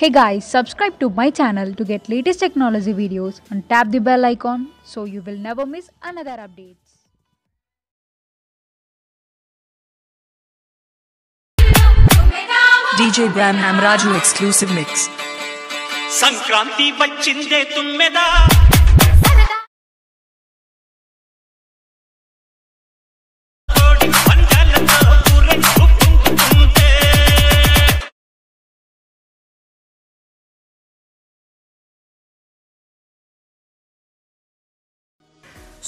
Hey guys, subscribe to my channel to get latest technology videos and tap the bell icon so you will never miss another update. DJ Bramham Raju exclusive mix. Sankranti vachinde tummeda.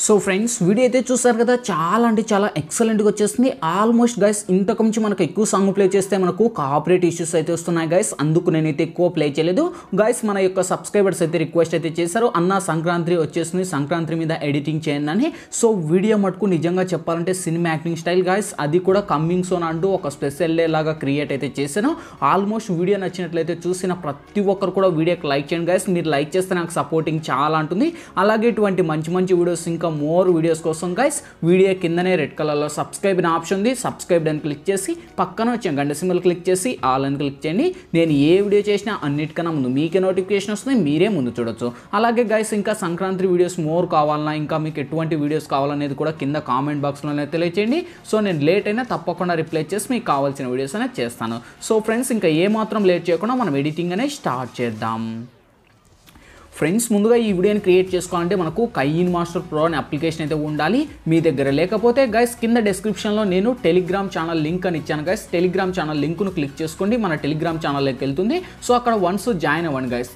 So friends video అయితే చూసారు కదా, చాలా అంటే చాలా ఎక్సలెంట్గా వచ్చేసింది. Almost guys ఇంతకు మించి మనకు ఎక్కువ సాంగ్ ప్లే చేస్తే మనకు కాపీరైట్ ఇష్యూస్ అయితే వస్తున్నాయి గైస్, అందుకు నేనైతే ఎక్కువ ప్లే చేయలేదు గైస్. మన యొక్క సబ్స్క్రైబర్స్ అయితే రిక్వెస్ట్ అయితే చేశారు, అన్న సంక్రాంతి వచ్చేసింది, సంక్రాంతి మీద ఎడిటింగ్ చేయండి అని. సో వీడియో మటుకు నిజంగా చెప్పాలంటే సినిమా యాక్టింగ్ స్టైల్ గైస్, అది కూడా కమ్మింగ్ సోన్ అంటూ ఒక స్పెషల్ డే లాగా క్రియేట్ అయితే చేశాను. ఆల్మోస్ట్ వీడియో నచ్చినట్లయితే చూసిన ప్రతి ఒక్కరు కూడా వీడియోకి లైక్ చేయండి గైస్. మీరు లైక్ చేస్తే నాకు సపోర్టింగ్ చాలా ఉంటుంది. అలాగే ఇటువంటి మంచి మంచి వీడియోస్ ఇంకా మోర్ వీడియోస్ కోసం గైస్ వీడియో కిందనే రెడ్ కలర్లో సబ్స్క్రైబ్ అనే ఆప్షన్ ఉంది, సబ్స్క్రైబ్ అని క్లిక్ చేసి పక్కన వచ్చే గంట సింబల్ క్లిక్ చేసి ఆల్ అని క్లిక్ చేయండి. నేను ఏ వీడియో చేసినా అన్నిటికన్నా ముందు మీకే నోటిఫికేషన్ వస్తుంది, మీరే ముందు చూడొచ్చు. అలాగే గైస్ ఇంకా సంక్రాంతి వీడియోస్ మోర్ కావాలన్నా, ఇంకా మీకు ఎటువంటి వీడియోస్ కావాలనేది కూడా కింద కామెంట్ బాక్స్లోనే తెలియచేయండి. సో నేను లేట్ అయినా తప్పకుండా రిప్లై చేసి మీకు కావాల్సిన వీడియోస్ అనేది చేస్తాను. సో ఫ్రెండ్స్ ఇంకా ఏమాత్రం లేట్ చేయకుండా మనం ఎడిటింగ్ అనేది స్టార్ట్ చేద్దాం. ఫ్రెండ్స్ ముందుగా ఈ వీడియోని క్రియేట్ చేసుకోవాలంటే మనకు కైయిన్ మాస్టర్ ప్రో అనే అప్లికేషన్ అయితే ఉండాలి మీ దగ్గర. లేకపోతే గైస్ కింద డిస్క్రిప్షన్లో నేను టెలిగ్రామ్ ఛానల్ లింక్ అని ఇచ్చాను గైస్, టెలిగ్రామ్ ఛానల్ లింక్ను క్లిక్ చేసుకోండి, మన టెలిగ్రామ్ ఛానల్లోకి వెళ్తుంది. సో అక్కడ వన్స్ జాయిన్ అవ్వండి గైస్,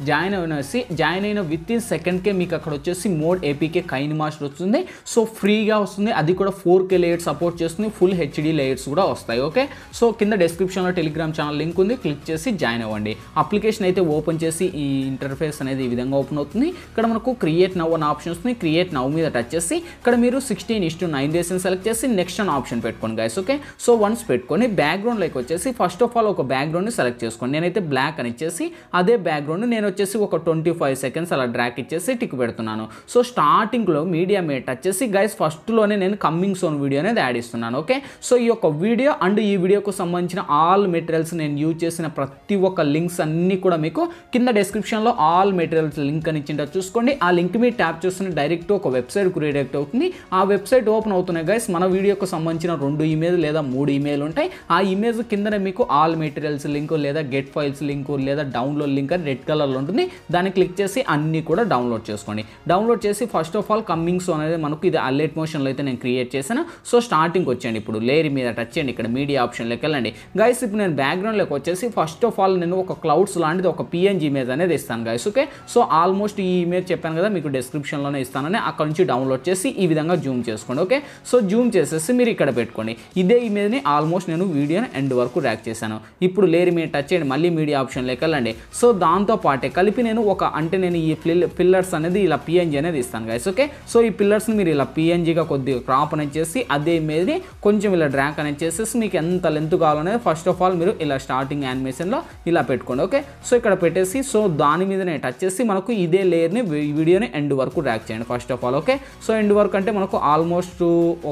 జాయిన్ అయిన విత్ ఇన్ సెకండ్కే మీకు అక్కడ వచ్చేసి మోడ్ ఏపీకే కైయిన్ మాస్టర్ వస్తుంది. సో ఫ్రీగా వస్తుంది, అది కూడా 4K లేయర్ సపోర్ట్ చేస్తుంది, ఫుల్ HD లేయర్స్ కూడా వస్తాయి. ఓకే, సో కింద డిస్క్రిప్షన్లో టెలిగ్రామ్ ఛానల్ లింక్ ఉంది, క్లిక్ చేసి జాయిన్ అవ్వండి. అప్లికేషన్ అయితే ఓపెన్ చేసి ఈ ఇంటర్ఫేస్ అనేది ఈ విధంగా అవుతుంది. ఇక్కడ మనకు క్రియేట్ నవ్ అనే ఆప్షన్ వస్తుంది, క్రియేట్ నవ్ మీద టచ్ చేసి ఇక్కడ మీరు 16:9 రేషన్ సెలెక్ట్ చేసి నెక్స్ట్ అనే ఆప్షన్ పెట్టుకోండి గైస్. ఓకే, సో వన్స్ పెట్టుకొని బ్యాక్గ్రౌండ్ లైక్ వచ్చేసి ఫస్ట్ ఆఫ్ ఆల్ ఒక బ్యాక్గ్రౌండ్ని సెలెక్ట్ చేసుకోండి. నేనైతే బ్లాక్ అని ఇచ్చేసి అదే బ్యాక్గ్రౌండ్ నేను వచ్చేసి ఒక 25 సెకండ్స్ అలా డ్రాక్ ఇచ్చేసి టిక్ పెడుతున్నాను. సో స్టార్టింగ్లో మీడియా మీద టచ్ చేసి గైస్ ఫస్ట్లోనే నేను కమ్మింగ్ సోన్ వీడియో అనేది యాడ్ ఇస్తున్నాను. ఓకే, సో ఈ యొక్క వీడియో అండ్ ఈ వీడియోకు సంబంధించిన ఆల్ మెటీరియల్స్ నేను యూజ్ చేసిన ప్రతి ఒక్క లింక్స్ అన్నీ కూడా మీకు కింద డిస్క్రిప్షన్లో ఆల్ మెటీరియల్స్ లింక్ అని ఇచ్చింట చూసుకోండి. ఆ లింక్ మీద ట్యాప్ చేస్తున్న డైరెక్ట్ ఒక వెబ్సైట్కు రీడైరెక్ట్ అవుతుంది. ఆ వెబ్సైట్ ఓపెన్ అవుతున్నాయి గైస్, మన వీడియోకు సంబంధించిన 2 ఇమేజ్ లేదా 3 ఇమేల్ ఉంటాయి. ఆ ఇమేజ్ కిందనే మీకు ఆల్ మెటీరియల్స్ లింక్ లేదా గెట్ ఫైల్స్ లింక్ లేదా డౌన్లోడ్ లింక్ అని రెడ్ కలర్లో ఉంటుంది, దాన్ని క్లిక్ చేసి అన్నీ కూడా డౌన్లోడ్ చేసుకోండి. డౌన్లోడ్ చేసి first of all coming soon అనేది మనకు ఇది అలర్ట్ మోషన్లో అయితే నేను క్రియేట్ చేశాను. సో స్టార్టింగ్ వచ్చేయండి, ఇప్పుడు లేయర్ మీద టచ్ చేయండి, ఇక్కడ మీడియా ఆప్షన్లోకి వెళ్ళండి గైస్. ఇప్పుడు నేను బ్యాక్గ్రౌండ్లోకి వచ్చేసి ఫస్ట్ ఆఫ్ ఆల్ నేను ఒక క్లౌడ్స్ లాంటిది ఒక PNG ఇమేజ్ అనేది ఇస్తాను గైస్. ఓకే, సో ఆల్మోస్ట్ ఈ ఇమేజ్ చెప్పాను కదా మీకు డిస్క్రిప్షన్లోనే ఇస్తానని, అక్కడ నుంచి డౌన్లోడ్ చేసి ఈ విధంగా జూమ్ చేసుకోండి. ఓకే, సో జూమ్ చేసేసి మీరు ఇక్కడ పెట్టుకోండి. ఇదే ఇమేజ్ని ఆల్మోస్ట్ నేను వీడియోని ఎండ్ వరకు ర్యాక్ చేశాను. ఇప్పుడు లేరు మీరు టచ్ చేయండి, మళ్ళీ మీడియా ఆప్షన్లోకి వెళ్ళండి. సో దాంతో పాటే కలిపి నేను ఒక అంటే నేను ఈ పిల్లర్స్ అనేది ఇలా PNG అనేది ఇస్తాను గైస్. ఓకే, సో ఈ పిల్లర్స్ని మీరు ఇలా PNGగా కొద్దిగా క్రాప్ అనేది చేసి అదే ఇమేజ్ని కొంచెం ఇలా డ్రాక్ అనేది చేసేసి మీకు ఎంత లెంత్ కావాలనేది ఫస్ట్ ఆఫ్ ఆల్ మీరు ఇలా స్టార్టింగ్ యానిమేషన్లో ఇలా పెట్టుకోండి. ఓకే, సో ఇక్కడ పెట్టేసి సో దాని మీద నేను టచ్ చేసి మనకు ఇదే లేయర్ని వీడియోని ఎండ్ వరకు ర్యాక్ చేయండి first of all. Okay, so end వరకు అంటే మనకు ఆల్మోస్ట్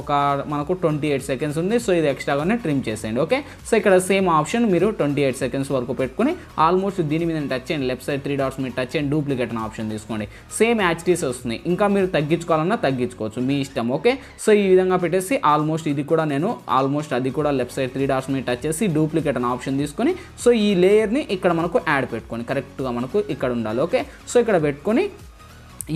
ఒక మనకు 28 సెకండ్స్ ఉంది. సో ఇది ఎక్స్ట్రాగానే ట్రిమ్ చేసేయండి. ఓకే, సో ఇక్కడ సేమ్ ఆప్షన్ మీరు 28 సెకండ్స్ వరకు పెట్టుకుని ఆల్మోస్ట్ దీని మీద టచ్ చేయండి, లెఫ్ట్ సైడ్ 3 డాట్స్ మీద టచ్ చేయండి, డూప్లికేట్ అనే ఆప్షన్ తీసుకోండి. సేమ్ యాక్టీస్ వస్తుంది, ఇంకా మీరు తగ్గించుకోవాలన్నా తగ్గించుకోవచ్చు, మీ ఇష్టం. ఓకే, సో ఈ విధంగా పెట్టేసి ఆల్మోస్ట్ ఇది కూడా నేను ఆల్మోస్ట్ అది కూడా లెఫ్ట్ సైడ్ 3 డాట్స్ మీద టచ్ చేసి డూప్లికేట్ అనే ఆప్షన్ తీసుకొని సో ఈ లేయర్ని ఇక్కడ మనకు యాడ్ పెట్టుకొని కరెక్ట్గా మనకు ఇక్కడ ఉండాలి. ఓకే, సో ఇక్కడ పెట్టుకొని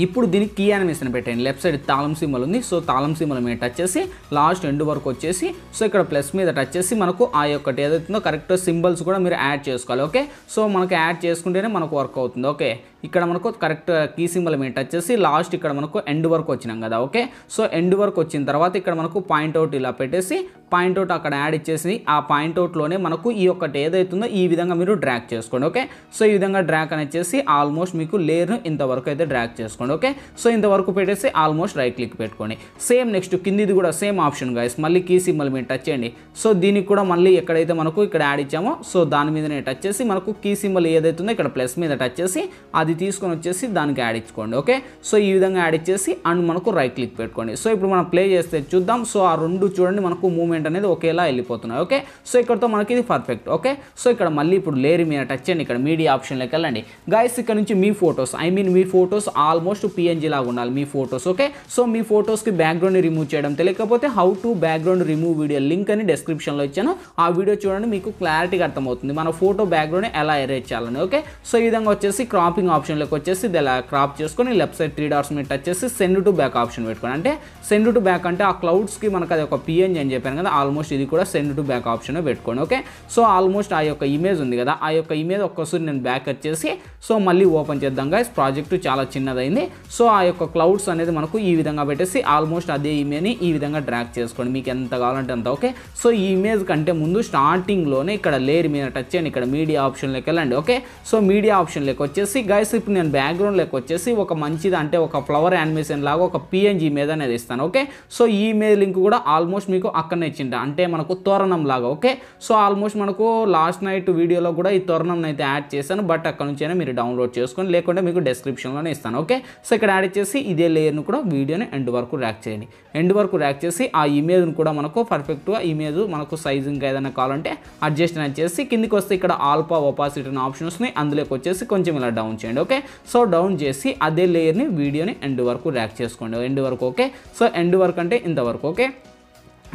ఇప్పుడు దీనికి కీ యానిమేషన్ పెట్టండి. లెఫ్ట్ సైడ్ తాళం సింబల్ ఉంది, సో తాళం సింబల్ మీద టచ్ చేసి లాస్ట్ ఎండ్ వరకు వచ్చేసి సో ఇక్కడ ప్లస్ మీద టచ్ చేసి మనకు ఆ యొక్కటి ఏదైతుందో కరెక్ట్ సింబల్స్ కూడా మీరు యాడ్ చేసుకోవాలి. ఓకే, సో మనకు యాడ్ చేసుకుంటేనే మనకు వర్క్ అవుతుంది. ఓకే, ఇక్కడ మనకు కరెక్ట్ కీ సింబల్ మీద టచ్ చేసి లాస్ట్ ఇక్కడ మనకు ఎండ్ వరకు వచ్చినాం కదా. ఓకే, సో ఎండ్ వరకు వచ్చిన తర్వాత ఇక్కడ మనకు పాయింట్అవుట్ ఇలా పెట్టేసి పాయింట్అవుట్ అక్కడ యాడ్ ఇచ్చేసి ఆ పాయింట్అవుట్లోనే మనకు ఈ ఒక్కటి ఏదైతుందో ఈ విధంగా మీరు డ్రాక్ చేసుకోండి. ఓకే, సో ఈ విధంగా డ్రాక్ అని వచ్చేసి ఆల్మోస్ట్ మీకు లేయర్ను ఇంతవరకు అయితే డ్రాక్ చేసుకోండి. ఓకే, సో ఇంతవరకు పెట్టేసి ఆల్మోస్ట్ రైట్ క్లిక్ పెట్టుకోండి. సేమ్ నెక్స్ట్ కిందిది కూడా సేమ్ ఆప్షన్ గైస్, మళ్ళీ కీ సింబల్ మీద టచ్ చేయండి. సో దీనికి కూడా మళ్ళీ ఎక్కడైతే మనకు ఇక్కడ యాడ్ ఇచ్చామో సో దాని మీద టచ్ చేసి మనకు కీ సింబల్ ఏదైతుందో ఇక్కడ ప్లస్ మీద టచ్ చేసి అది అది తీసుకొని వచ్చేసి దానికి యాడ్ ఇచ్చుకోండి. ఓకే సో ఈ విధంగా యాడ్ ఇచ్చేసి అండ్ మనకు రైట్ క్లిక్ పెట్టుకోండి. సో ఇప్పుడు మనం ప్లే చేస్తే చూద్దాం. సో ఆ రెండు చూడండి మనకు మూవ్మెంట్ అనేది ఒకేలా వెళ్ళిపోతున్నాయి. ఓకే సో ఇక్కడతో మనకి ఇది పర్ఫెక్ట్. ఓకే సో ఇక్కడ మళ్ళీ ఇప్పుడు లేయర్ మీద టచ్ చేయండి, ఇక్కడ మీడియా ఆప్షన్లోకి వెళ్ళండి. గైస్ ఇక్కడ నుంచి మీ ఫొటోస్ మీ ఫొటోస్ ఆల్మోస్ట్ పిఎన్జీ లాగా ఉండాలి మీ ఫొటోస్. ఓకే సో మీ ఫొటోస్కి బ్యాక్గ్రౌండ్ రిమూవ్ చేయడం తెలియకపోతే how to background remove video link అని డిస్క్రిప్షన్లో ఇచ్చాను, ఆ వీడియో చూడండి మీకు క్లారిటీగా అర్థమవుతుంది మన ఫోటో బ్యాక్గ్రౌండ్ ఎలా ఎరేజ్ చేయాలని. ఓకే సో ఈ విధంగా వచ్చేసి క్రాపింగ్ ఆప్షన్లోకి వచ్చేసి ఇది ఎలా క్రాప్ చేసుకొని లెఫ్ట్ సైడ్ 3 డాట్స్ మీద టచ్ చేసి సెండ్ టు బ్యాక్ ఆప్షన్ పెట్టుకోండి. అంటే సెండ్ టు బ్యాక్ అంటే ఆ క్లౌడ్స్కి మనకు అది ఒక పిఎన్జీ అని చెప్పాను కదా, ఆల్మోస్ట్ ఇది కూడా సెండ్ టు బ్యాక్ ఆప్షన్ పెట్టుకోండి. ఓకే సో ఆల్మోస్ట్ ఆ యొక్క ఇమేజ్ ఉంది కదా, ఆ యొక్క ఇమేజ్ ఒక్కసారి నేను బ్యాక్ వచ్చేసి సో మళ్ళీ ఓపెన్ చేద్దాం. గైస్ ప్రాజెక్టు చాలా చిన్నదైంది. సో ఆ యొక్క క్లౌడ్స్ అనేది మనకు ఈ విధంగా పెట్టేసి ఆల్మోస్ట్ అదే ఇమేజ్ని ఈ విధంగా డ్రాగ్ చేసుకోండి మీకు ఎంత కావాలంటే అంత. ఓకే సో ఈ ఇమేజ్ కంటే ముందు స్టార్టింగ్లోనే ఇక్కడ లేయర్ మీద టచ్ చేయండి, ఇక్కడ మీడియా ఆప్షన్లోకి వెళ్ళండి. ఓకే సో మీడియా ఆప్షన్లోకి వచ్చేసి గైస్ ఇప్పుడు నేను బ్యాక్గ్రౌండ్లోకి వచ్చేసి ఒక మంచిది అంటే ఒక ఫ్లవర్ యానిమేషన్ లాగా ఒక పిఎన్జీ ఇమేజ్ అనేది ఇస్తాను. ఓకే సో ఈ ఇమేజ్ లింక్ కూడా ఆల్మోస్ట్ మీకు అక్కడనే ఇచ్చింట, అంటే మనకు తోరణం లాగా. ఓకే సో ఆల్మోస్ట్ మనకు లాస్ట్ నైట్ వీడియోలో కూడా ఈ తోరణం అయితే యాడ్ చేశాను, బట్ అక్కడ నుంచైనా మీరు డౌన్లోడ్ చేసుకొని లేకుంటే మీకు డిస్క్రిప్షన్లోనే ఇస్తాను. ఓకే సో ఇక్కడ యాడ్ చేసి ఇదే లేయర్ను కూడా వీడియోని ఎండ్ వరకు ర్యాక్ చేయండి, ఎండ్ వరకు ర్యాక్ చేసి ఆ ఇమేజ్ను కూడా మనకు పర్ఫెక్ట్గా ఇమేజ్ మనకు సైజింగ్ ఏదైనా కావాలంటే అడ్జస్ట్ అనేది చేసి కిందికి వస్తే ఇక్కడ ఆల్ఫా ఒపాసిటీ అనే ఆప్షన్ వస్తుంది, అందులోకి వచ్చేసి కొంచెం ఇలా డౌన్ చేయండి. ఓకే సో డౌన్ చేసి అదే లేయర్ని వీడియోని ఎండ్ వరకు ర్యాక్ చేసుకోండి, ఎండ్ వరకు. ఓకే సో ఎండ్ వరకు అంటే ఇంతవరకు. ఓకే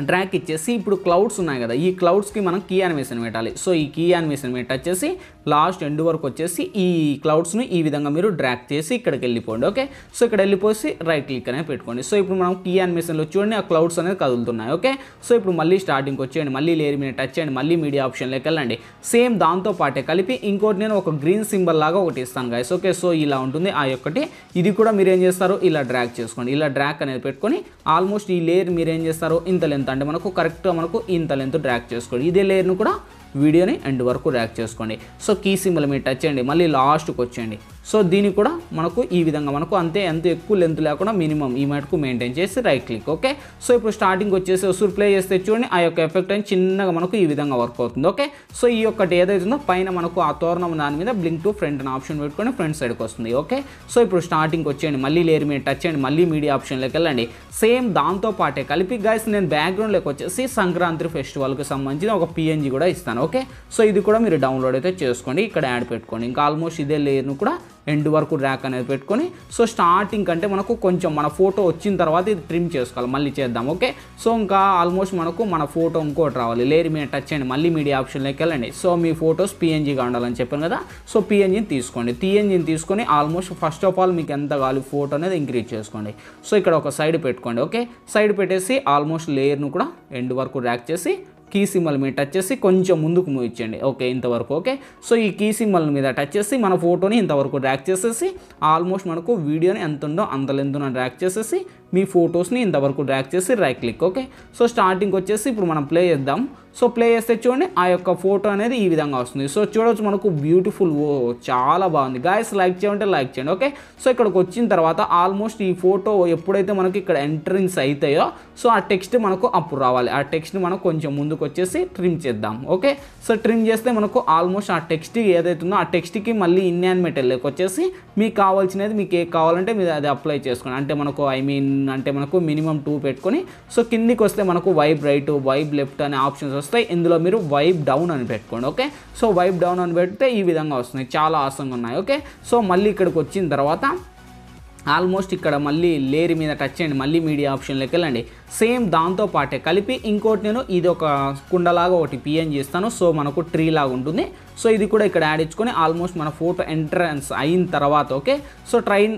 డ్రాక్ ఇచ్చేసి ఇప్పుడు క్లౌడ్స్ ఉన్నాయి కదా, ఈ క్లౌడ్స్కి మనం కీ యానిమేషన్ పెట్టాలి. సో ఈ కీ యానిమేషన్ పెట్టి వచ్చేసి లాస్ట్ ఎండ్ వరకు వచ్చేసి ఈ క్లౌడ్స్ను ఈ విధంగా మీరు డ్రాక్ చేసి ఇక్కడికి వెళ్ళిపోండి. ఓకే సో ఇక్కడ వెళ్ళిపోసి రైట్ క్లిక్ అనేది పెట్టుకోండి. సో ఇప్పుడు మనం కీ యానిమేషన్లో చూడండి ఆ క్లౌడ్స్ అనేది కదులుతున్నాయి. ఓకే సో ఇప్పుడు మళ్ళీ స్టార్టింగ్కి వచ్చేయండి, మళ్ళీ లేయర్ మీద టచ్ చేయండి, మళ్ళీ మీడియా ఆప్షన్లోకి వెళ్ళండి. సేమ్ దాంతో పాటే కలిపి ఇంకోటి నేను ఒక గ్రీన్ సింబల్ లాగా ఒకటి ఇస్తాను గైస్. ఓకే సో ఇలా ఉంటుంది ఆ యొక్కటి, ఇది కూడా మీరు ఏం చేస్తారు ఇలా డ్రాక్ చేసుకోండి, ఇలా డ్రాక్ అనేది పెట్టుకొని ఆల్మోస్ట్ ఈ లేయర్ మీరు ఏం చేస్తారు ఇంత లెంత్ అంటే మనకు కరెక్ట్గా మనకు ఇంత లెంత్ డ్రాక్ చేసుకోండి. ఇదే లేయర్ను కూడా వీడియోని ఎండ్ వరకు ర్యాక్ చేసుకోండి. సో కీ సింబల్ మీరు టచ్ చేయండి, మళ్ళీ లాస్ట్కి వచ్చేయండి. సో దీన్ని కూడా మనకు ఈ విధంగా మనకు అంతే, ఎంత ఎక్కువ లెంత్ లేకుండా మినిమం ఈ మటుకు మెయింటైన్ చేసి రైట్ క్లిక్. ఓకే సో ఇప్పుడు స్టార్టింగ్ వచ్చేసి వస్తువులు ప్లే చేస్తే చూడండి ఆ యొక్క ఎఫెక్ట్ అని చిన్నగా మనకు ఈ విధంగా వర్క్ అవుతుంది. ఓకే సో ఈ ఒక్కటి ఏదైతుందో పైన మనకు ఆ తోరణం దాని మీద బ్లింక్ టు ఫ్రంట్ అని ఆప్షన్ పెట్టుకొని ఫ్రంట్ సైడ్కి వస్తుంది. ఓకే సో ఇప్పుడు స్టార్టింగ్కి వచ్చేయండి, మళ్ళీ లేయర్ మీద టచ్ చేయండి, మళ్ళీ మీడియా ఆప్షన్లోకి వెళ్ళండి. సేమ్ దాంతో పాటే కలిపి గైస్ నేను బ్యాక్గ్రౌండ్లోకి వచ్చేసి సంక్రాంతి ఫెస్టివల్కి సంబంధించిన ఒక పిఎన్జీ కూడా ఇస్తాను. ఓకే సో ఇది కూడా మీరు డౌన్లోడ్ అయితే చేసుకోండి, ఇక్కడ యాడ్ పెట్టుకోండి. ఇంకా ఆల్మోస్ట్ ఇదే లేయర్ను కూడా ఎండ్ వరకు ర్యాక్ అనేది పెట్టుకొని సో స్టార్టింగ్ కంటే మనకు కొంచెం మన ఫోటో వచ్చిన తర్వాత ఇది ట్రిమ్ చేసుకోవాలి, మళ్ళీ చేద్దాం. ఓకే సో ఇంకా ఆల్మోస్ట్ మనకు మన ఫోటో ఇంకోటి రావాలి, లేయర్ మీద టచ్ చేయండి, మళ్ళీ మీడియా ఆప్షన్లోకి వెళ్ళండి. సో మీ ఫొటోస్ పిఎన్జీగా ఉండాలని చెప్పాను కదా, సో పిఎన్జీని తీసుకోండి. పిఎన్జీని తీసుకొని ఆల్మోస్ట్ ఫస్ట్ ఆఫ్ ఆల్ మీకు ఎంత కావాలి ఫోటో అనేది ఇంక్రీజ్ చేసుకోండి. సో ఇక్కడ ఒక సైడ్ పెట్టుకోండి. ఓకే సైడ్ పెట్టేసి ఆల్మోస్ట్ లేయర్ను కూడా ఎండ్ వరకు ర్యాక్ చేసి కీ సింబల్ మీద టచ్ చేసి కొంచెం ముందుకు మూవ్ ఇచ్చేయండి. ఓకే ఇంతవరకు. ఓకే సో ఈ కీ సింబల్ మీద టచ్ చేసి మన ఫోటోని ఇంతవరకు ర్యాక్ చేసేసి ఆల్మోస్ట్ మనకు వీడియోని ఎంత ఉందో అంత లెంత్న ర్యాక్ చేసేసి మీ ఫొటోస్ని ఇంతవరకు ర్యాక్ చేసి రైట్ క్లిక్. ఓకే సో స్టార్టింగ్కి వచ్చేసి ఇప్పుడు మనం ప్లే చేద్దాం. సో ప్లే చేస్తే చూడండి ఆ యొక్క ఫోటో అనేది ఈ విధంగా వస్తుంది. సో చూడవచ్చు మనకు బ్యూటిఫుల్, చాలా బాగుంది గాయస్. లైక్ చేయండి, లైక్ చేయండి. ఓకే సో ఇక్కడికి వచ్చిన తర్వాత ఆల్మోస్ట్ ఈ ఫోటో ఎప్పుడైతే మనకి ఇక్కడ ఎంట్రింగ్స్ అవుతాయో సో ఆ టెక్స్ట్ మనకు అప్పుడు రావాలి. ఆ టెక్స్ట్ని మనం కొంచెం ముందుకు వచ్చేసి ట్రిమ్ చేద్దాం. ఓకే సో ట్రిమ్ చేస్తే మనకు ఆల్మోస్ట్ ఆ టెక్స్ట్ ఏదైతుందో ఆ టెక్స్ట్కి మళ్ళీ ఇన్యానిమేట్ లేక వచ్చేసి మీకు కావాల్సినది మీకు ఏ కావాలంటే మీరు అది అప్లై చేసుకోండి. అంటే మనకు మనకు మినిమం 2 పెట్టుకొని సో కిందికి వస్తే మనకు వైబ్ రైట్ వైబ్ లెఫ్ట్ అనే ఆప్షన్స్ వస్తాయి, ఇందులో మీరు వైబ్ డౌన్ అని పెట్టుకోండి. ఓకే సో వైబ్ డౌన్ అని పెడితే ఈ విధంగా వస్తున్నాయి, చాలా ఆసంగా ఉన్నాయి. ఓకే సో మళ్ళీ ఇక్కడికి వచ్చిన తర్వాత ఆల్మోస్ట్ ఇక్కడ మళ్ళీ లేయర్ మీద టచ్ చేయండి, మళ్ళీ మీడియా ఆప్షన్లోకి వెళ్ళండి. సేమ్ దాంతో పాటే కలిపి ఇంకోటి నేను ఇది ఒక కుండలాగా ఒకటి పిఎన్జీ ఇస్తాను. సో మనకు ట్రీ లాగా ఉంటుంది. సో ఇది కూడా ఇక్కడ యాడ్ ఇచ్చుకొని ఆల్మోస్ట్ మన ఫోటో ఎంట్రన్స్ అయిన తర్వాత ఓకే సో ట్రైన్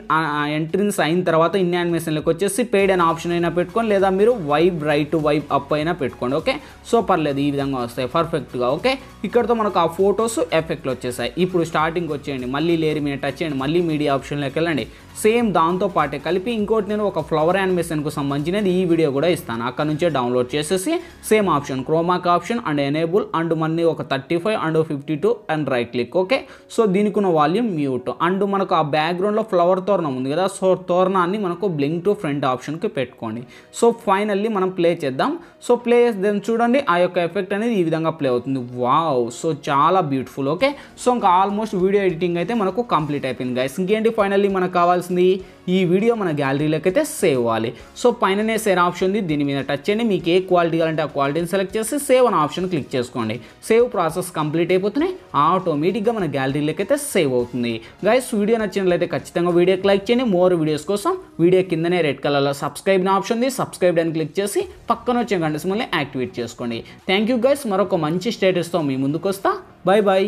ఎంట్రన్స్ అయిన తర్వాత ఇన్ యానిమేషన్లోకి వచ్చేసి పేడ్ అనే ఆప్షన్ అయినా పెట్టుకొని లేదా మీరు వైబ్ రైట్ వైబ్ అప్ అయినా పెట్టుకోండి. ఓకే సో పర్లేదు ఈ విధంగా వస్తాయి పర్ఫెక్ట్గా. ఓకే ఇక్కడతో మనకు ఆ ఫొటోస్ ఎఫెక్ట్లు వచ్చేసాయి. ఇప్పుడు స్టార్టింగ్కి వచ్చేయండి, మళ్ళీ లేయర్ మీద టచ్ చేయండి, మళ్ళీ మీడియా ఆప్షన్లోకి వెళ్ళండి. సేమ్ దాంతో పాటే కలిపి ఇంకోటి నేను ఒక ఫ్లవర్ యానిమేషన్కు సంబంధించినది ఈ వీడియో इस्तानु अक्कड़ नुंचे डाउनलोड चेसेसी सेम ऑप्शन क्रोमा का ऑप्शन अंड एनेबल अंड मनी 35 अंड 52 अंड राइट क्लिक ओके सो दीनिकी उन्न वॉल्यूम म्यूट अंड मनकु आ बैकग्राउंड लो फ्लवर तोरणम उंदी कदा सो तोरणान्नि मनकु ब्लिंक टू फ्रंट ऑप्शन की पेट्टुकोंडि सो फाइनली మనం ప్లే చేద్దాం సో ప్లే చేద్దాం చూడండి ఆ యొక్క ఎఫెక్ట్ అనేది ఈ విధంగా ప్లే అవుతుంది వావ్ సో చాలా బ్యూటిఫుల్ ఓకే సో ఇంకా ఆల్మోస్ట్ వీడియో ఎడిటింగ్ అయితే మనకు కంప్లీట్ అయిపోయింది గైస్ ఇంకేంటి ఫైనల్లీ మనకు కావాల్సింది ఈ వీడియో మన గ్యాలరీలోకి అయితే సేవ్ అవ్వాలి సో పైననే సేవ్ ఆప్షన్ ఉంది దీని మీద టచ్ చేయండి మీకు ఏ క్వాలిటీ కావాలంటే ఆ క్వాలిటీని సెలెక్ట్ చేసి సేవ్ అనే ఆప్షన్ క్లిక్ చేసుకోండి సేవ్ ప్రాసెస్ కంప్లీట్ అయిపోతనే ఆటోమేటిక్ గా మన గ్యాలరీలోకి అయితే సేవ్ అవుతుంది గైస్ వీడియో నచ్చినట్లయితే ఖచ్చితంగా వీడియోకి లైక్ చేయండి మోర్ వీడియోస్ కోసం వీడియో కిందనే రెడ్ కలర్ లో సబ్స్క్రైబ్ ని ఆప్షన్ ఉంది సబ్స్క్రైబ్ అని క్లిక్ చేసి పక్కన వచ్చే గంట సింబల్ ని యాక్టివేట్ చేసుకోండి థాంక్యూ గైస్ మరొక మంచి స్టేటస్ తో మీ ముందుకు వస్తా బై బై।